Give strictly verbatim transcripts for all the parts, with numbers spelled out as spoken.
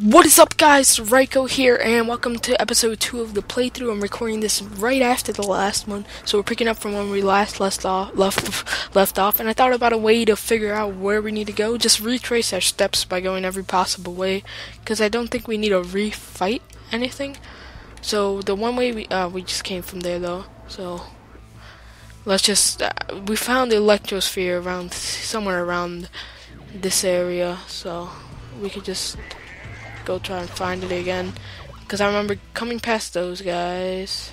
What is up, guys? Ryko here, and welcome to episode two of the playthrough. I'm recording this right after the last one, so we're picking up from when we last left off, left, left off, and I thought about a way to figure out where we need to go. Just retrace our steps by going every possible way, because I don't think we need to refight anything. So the one way we, uh, we just came from there, though, so let's just, uh, we found the electrosphere around, somewhere around this area, so we could just go try and find it again, because I remember coming past those guys.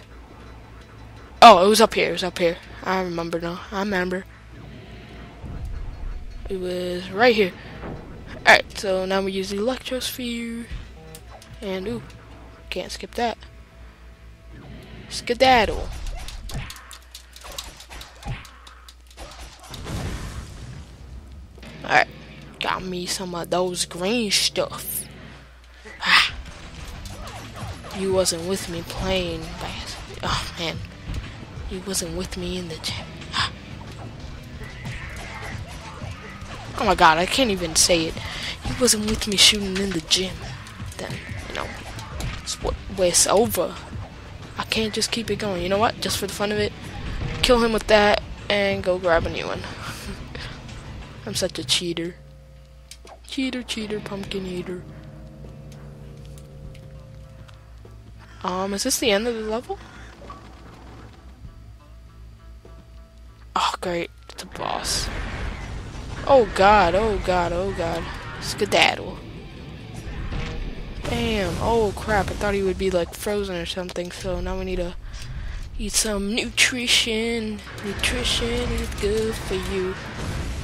Oh, it was up here, it was up here. I remember now, I remember. It was right here. Alright, so now we use the electrosphere, and ooh, can't skip that. Skedaddle. Alright, got me some of those green stuff. You wasn't with me playing bass. Oh man, you wasn't with me in the chat. Oh my god, I can't even say it. You wasn't with me shooting in the gym. Then, you know, it's what it's over. I can't just keep it going. You know what? Just for the fun of it, kill him with that and go grab a new one. I'm such a cheater. Cheater, cheater, pumpkin eater. Um, is this the end of the level? Oh, great. It's a boss. Oh, God. Oh, God. Oh, God. Skedaddle. Damn. Oh, crap. I thought he would be, like, frozen or something, so now we need to eat some nutrition. Nutrition is good for you.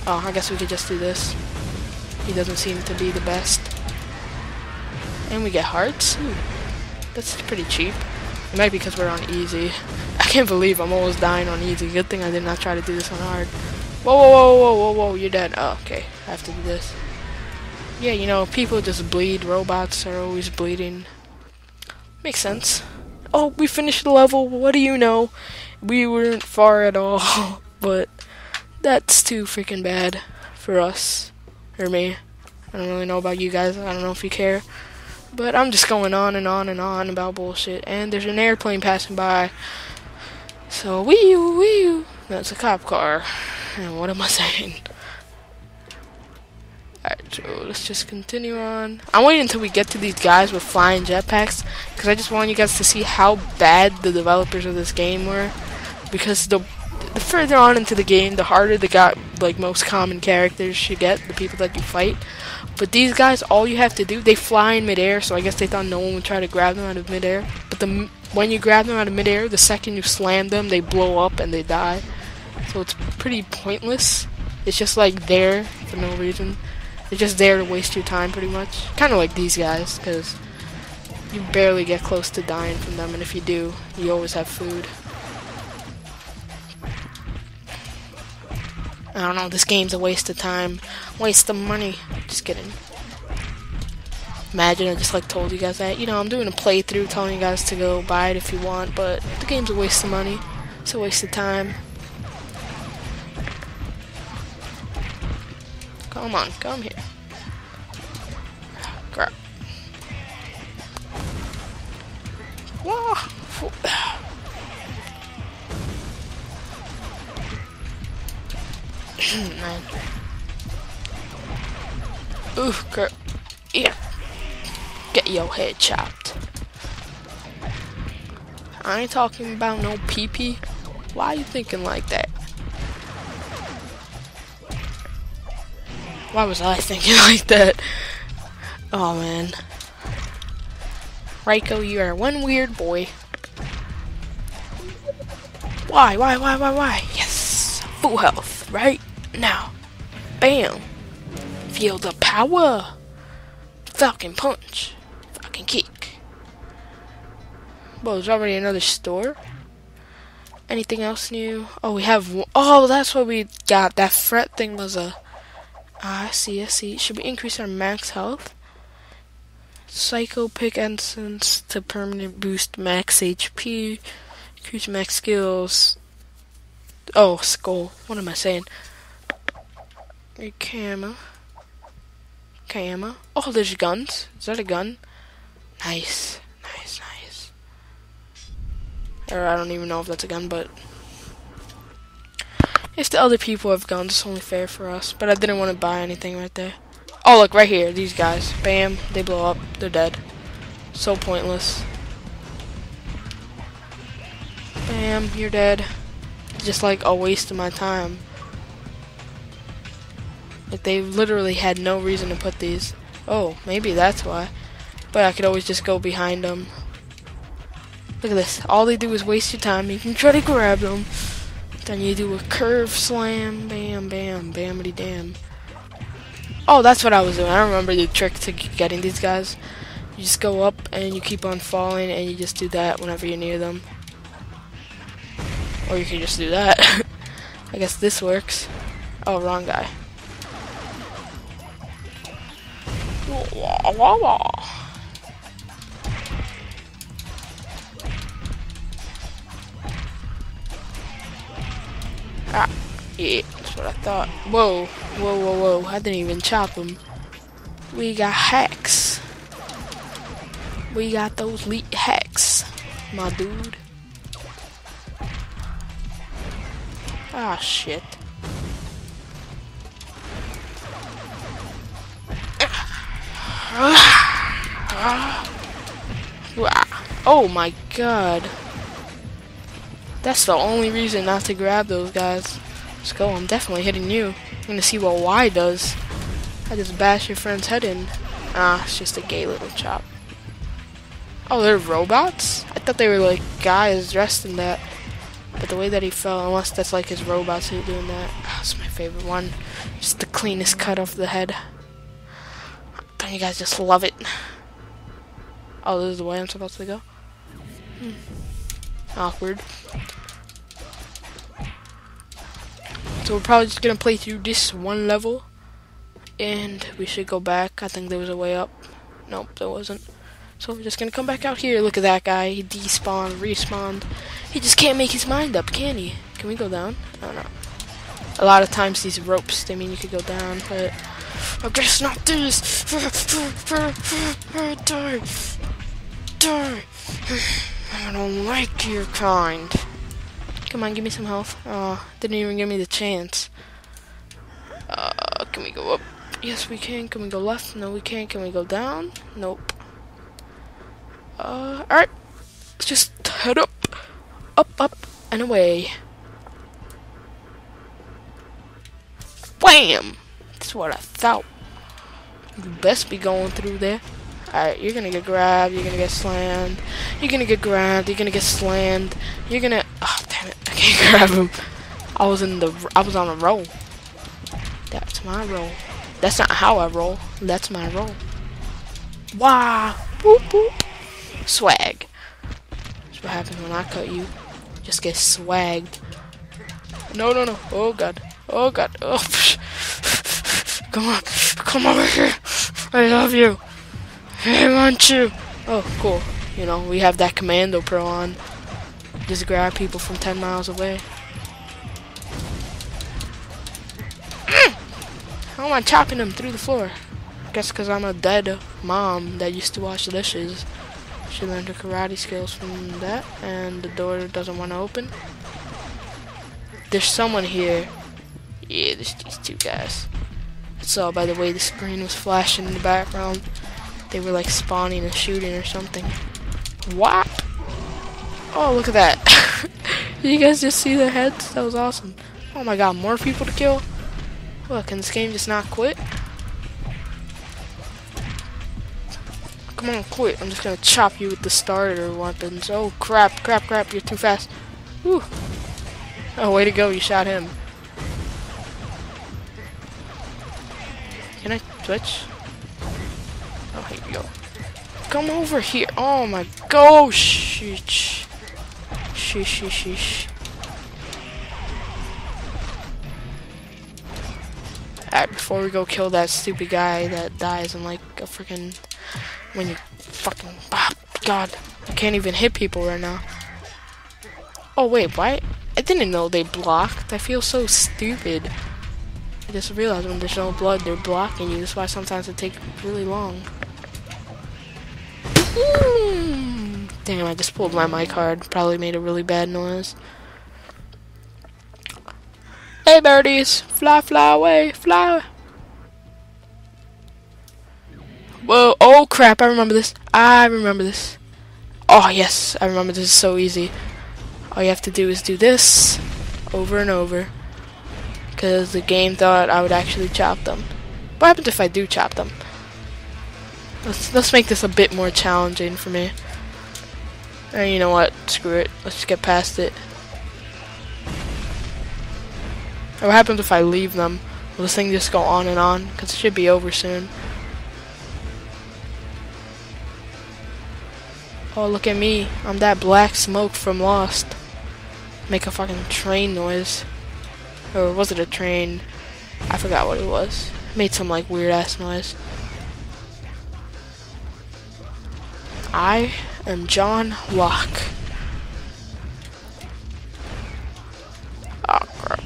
Oh, I guess we could just do this. He doesn't seem to be the best. And we get hearts. Ooh. That's pretty cheap. It might be because we're on easy. I can't believe I'm almost dying on easy. Good thing I did not try to do this on hard. Whoa, whoa, whoa, whoa, whoa, whoa, you're dead. Oh, okay. I have to do this. Yeah, you know, people just bleed. Robots are always bleeding. Makes sense. Oh, we finished the level. What do you know? We weren't far at all. But that's too freaking bad for us. Or me. I don't really know about you guys. I don't know if you care. But I'm just going on and on and on about bullshit. And there's an airplane passing by. So, wee-oo, wee-oo. That's a cop car. And what am I saying? Alright, so let's just continue on. I'm waiting until we get to these guys with flying jetpacks, because I just want you guys to see how bad the developers of this game were. Because the, the further on into the game, the harder the got, like, most common characters you get, the people that you fight. But these guys, all you have to do, they fly in midair, so I guess they thought no one would try to grab them out of midair. But the, when you grab them out of midair, the second you slam them, they blow up and they die. So it's pretty pointless. It's just like there for no reason. They're just there to waste your time, pretty much. Kind of like these guys, because you barely get close to dying from them, and if you do, you always have food. I don't know, this game's a waste of time. Waste of money. Just kidding. Imagine I just like told you guys that. You know, I'm doing a playthrough telling you guys to go buy it if you want, but the game's a waste of money. It's a waste of time. Come on, come here. Crap. Whoa! Man. Ooh, girl. Yeah. Get your head chopped. I ain't talking about no pee-pee. Why you thinking like that? Why was I thinking like that? Oh, man. Ryko, you are one weird boy. Why, why, why, why, why? Yes. Full health, right? Now, bam, feel the power, Falcon punch, Falcon kick. Well, there's already another store. Anything else new? Oh, we have one. Oh, that's what we got. That fret thing was a, ah, I see, I see. Should we increase our max health? Psycho pick essence to permanent boost max H P, increase max skills. Oh, skull, what am I saying? Your camera Kayama. Oh, there's guns. Is that a gun? Nice. Nice, nice. Or I don't even know if that's a gun, but... if the other people have guns, it's only fair for us. But I didn't want to buy anything right there. Oh, look, right here. These guys. Bam. They blow up. They're dead. So pointless. Bam. You're dead. Just like a waste of my time. Like, they literally had no reason to put these. Oh, maybe that's why. But I could always just go behind them. Look at this. All they do is waste your time. You can try to grab them. Then you do a curve slam. Bam, bam, bamity damn. Oh, that's what I was doing. I remember the trick to getting these guys. You just go up and you keep on falling and you just do that whenever you're near them. Or you can just do that. I guess this works. Oh, wrong guy. Wah, wah, wah. Ah, yeah, that's what I thought. Whoa, whoa, whoa, whoa. I didn't even chop him. We got hacks. We got those elite hacks, my dude. Ah, shit. Oh my god. That's the only reason not to grab those guys. Let's go, I'm definitely hitting you. I'm gonna see what Y does. I just bash your friend's head in. Ah, it's just a gay little chop. Oh, they're robots? I thought they were like guys dressed in that. But the way that he fell, unless that's like his robots who are doing that. Oh, that's my favorite one. Just the cleanest cut off the head. Don't you guys just love it? Oh, this is the way I'm supposed to go? Hmm. Awkward. So we're probably just gonna play through this one level. And we should go back. I think there was a way up. Nope, there wasn't. So we're just gonna come back out here. Look at that guy. He despawned, respawned. He just can't make his mind up, can he? Can we go down? I don't know. A lot of times these ropes, they mean you could go down, but... I guess not this! Die! Die! I don't like your kind. Come on, give me some health. Oh, didn't even give me the chance. Uh, can we go up? Yes, we can. Can we go left? No, we can't. Can we go down? Nope. Uh, alright. Let's just head up. Up, up, and away. Wham! That's what I thought. You best be going through there. Alright, you're gonna get grabbed, you're gonna get slammed. You're gonna get grabbed, you're gonna get slammed. You're gonna... oh, damn it. I can't grab him. I was in the... I was on a roll. That's my roll. That's not how I roll. That's my roll. Wow! Whoop, whoop. Swag. That's what happens when I cut you. Just get swagged. No, no, no. Oh, God. Oh, God. Oh, psh. Come on. Come over here. I love you. I want you. Oh, cool. You know, we have that Commando Pro on. Just grab people from ten miles away. Mm. How am I chopping them through the floor? I guess because I'm a dead mom that used to wash dishes. She learned her karate skills from that, and the door doesn't want to open. There's someone here. Yeah, there's these two guys. I saw by the way the screen was flashing in the background. They were like spawning and shooting or something. What? Oh, look at that. Did you guys just see their heads? That was awesome. Oh my god, more people to kill? Look, can this game just not quit? Come on, quit. I'm just gonna chop you with the starter weapons. Oh, crap, crap, crap. You're too fast. Whew. Oh, way to go. You shot him. Can I switch? Oh, here we go. Come over here. Oh, my gosh. Sheesh. Sheesh, sheesh. Alright, before we go kill that stupid guy that dies in like a freaking... when you fucking... ah, god, I can't even hit people right now. Oh wait, why? I didn't know they blocked. I feel so stupid. I just realized when there's no blood, they're blocking you. That's why sometimes it takes really long. Mm. Damn, I just pulled my mic hard. Probably made a really bad noise. Hey, birdies. Fly, fly away. Fly. Whoa. Oh, crap. I remember this. I remember this. Oh, yes. I remember this is so easy. All you have to do is do this over and over. Because the game thought I would actually chop them. What happens if I do chop them? Let's, let's make this a bit more challenging for me. And you know what? Screw it. Let's just get past it. And what happens if I leave them? Will this thing just go on and on? Because it should be over soon. Oh, look at me. I'm that black smoke from Lost. Make a fucking train noise. Or was it a train? I forgot what it was. It made some like weird ass noise. I am John Locke. Oh crap.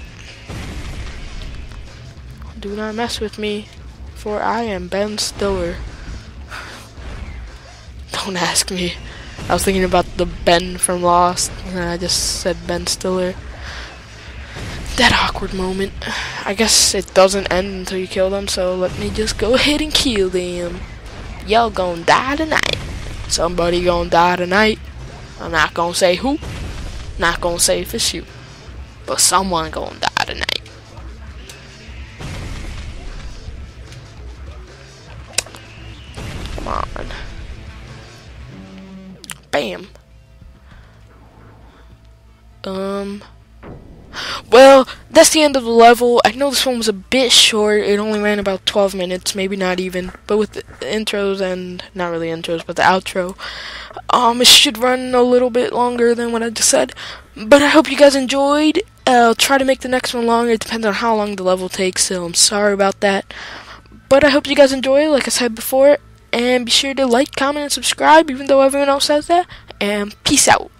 Do not mess with me, for I am Ben Stiller. Don't ask me. I was thinking about the Ben from Lost, and I just said Ben Stiller. That awkward moment. I guess it doesn't end until you kill them, so let me just go ahead and kill them. Y'all gonna die tonight. Somebody gonna die tonight. I'm not gonna say who. Not gonna say if it's you. But someone gonna die tonight. Come on. Bam. Um. Well, that's the end of the level. I know this one was a bit short. It only ran about twelve minutes, maybe not even. But with the intros and not really intros, but the outro, um, it should run a little bit longer than what I just said. But I hope you guys enjoyed. I'll try to make the next one longer. It depends on how long the level takes, so I'm sorry about that. But I hope you guys enjoy. Like I said before. And be sure to like, comment, and subscribe, even though everyone else says that. And peace out.